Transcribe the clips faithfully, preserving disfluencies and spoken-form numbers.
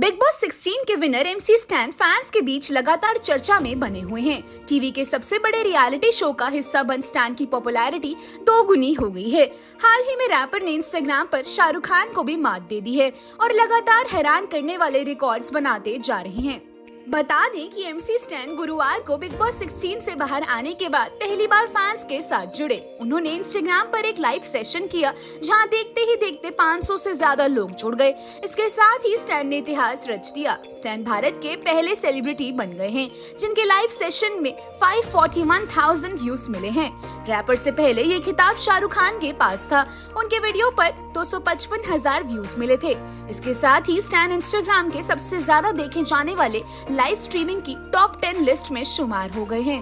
Big boss सोलह के winner MC stand fans के बीच लगातार चर्चा में बने हुए हैं। टीवी के सबसे बड़े रियलिटी शो का हिस्सा बन स्टैन की पॉपुलैरिटी दोगुनी हो गई है। हाल ही में रैपर ने इंस्टाग्राम पर शाहरुख खान को भी मात दे दी है और लगातार हैरान करने वाले रिकॉर्ड्स बनाते जा रहे हैं। बता दें कि एमसी स्टैन गुरुवार को बिग बॉस सोलह से बाहर आने के बाद पहली बार फैंस के साथ जुड़े। उन्होंने इंस्टाग्राम पर एक लाइव सेशन किया जहां देखते ही देखते पाँच सौ से ज्यादा लोग जुड़ गए। इसके साथ ही स्टैन ने इतिहास रच दिया। स्टैन भारत के पहले सेलिब्रिटी बन गए हैं जिनके लाइव सेशन में पाँच सौ इकतालीस हज़ार व्यूज मिले हैं। रैपर से पहले ये खिताब शाहरुख खान के पास था। उनके वीडियो पर दो सौ पचपन हज़ार व्यूज मिले थे। इसके साथ ही स्टैन इंस्टाग्राम के सबसे ज्यादा देखे जाने वाले लाइव स्ट्रीमिंग की टॉप टेन लिस्ट में शुमार हो गए हैं।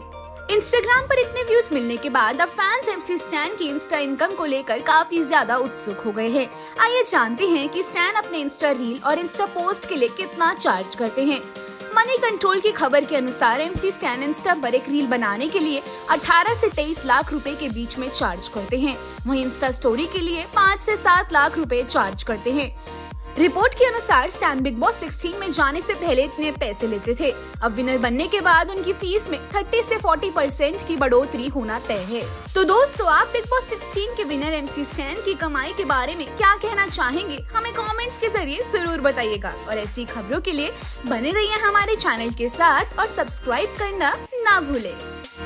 इंस्टाग्राम पर इतने व्यूज मिलने के बाद अब फैंस एमसी स्टैन की इंस्टा इनकम को लेकर काफी ज्यादा उत्सुक हो गए हैं। आइए जानते हैं कि स्टैन अपने इंस्टा रील और इंस्टा पोस्ट के लिए कितना चार्ज करते हैं। मनी कंट्रोल की खबर के अनुसार एमसी स्टैन इंस्टा पर एक रील बनाने के लिए अठारह से तेईस लाख रुपए के बीच में चार्ज करते हैं। वहीं इंस्टा स्टोरी के लिए पाँच से सात लाख रुपए चार्ज करते हैं। रिपोर्ट के अनुसार स्टैन बिग बॉस सोलह में जाने से पहले इतने पैसे लेते थे। अब विनर बनने के बाद उनकी फीस में तीस से चालीस परसेंट की बढ़ोतरी होना तय है। तो दोस्तों, आप बिग बॉस सोलह के विनर एमसी स्टैन की कमाई के बारे में क्या कहना चाहेंगे, हमें कमेंट्स के जरिए जरूर बताइएगा। और ऐसी खबरों के लिए बने रहिए हमारे चैनल के साथ और सब्सक्राइब करना ना भूले।